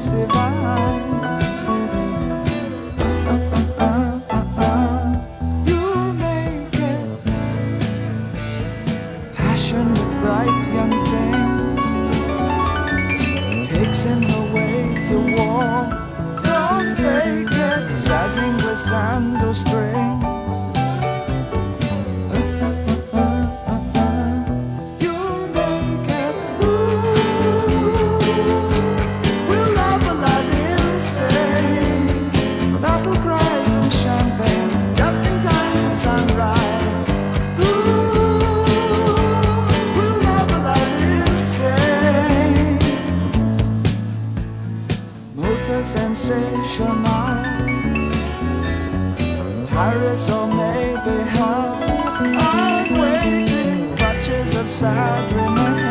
seems divine. You'll make it. Passion with bright young things takes him away to war. Don't fake it, saddening with sandal strings. Sensational, Paris or maybe hell. I'm waiting, patches of sad remembrance.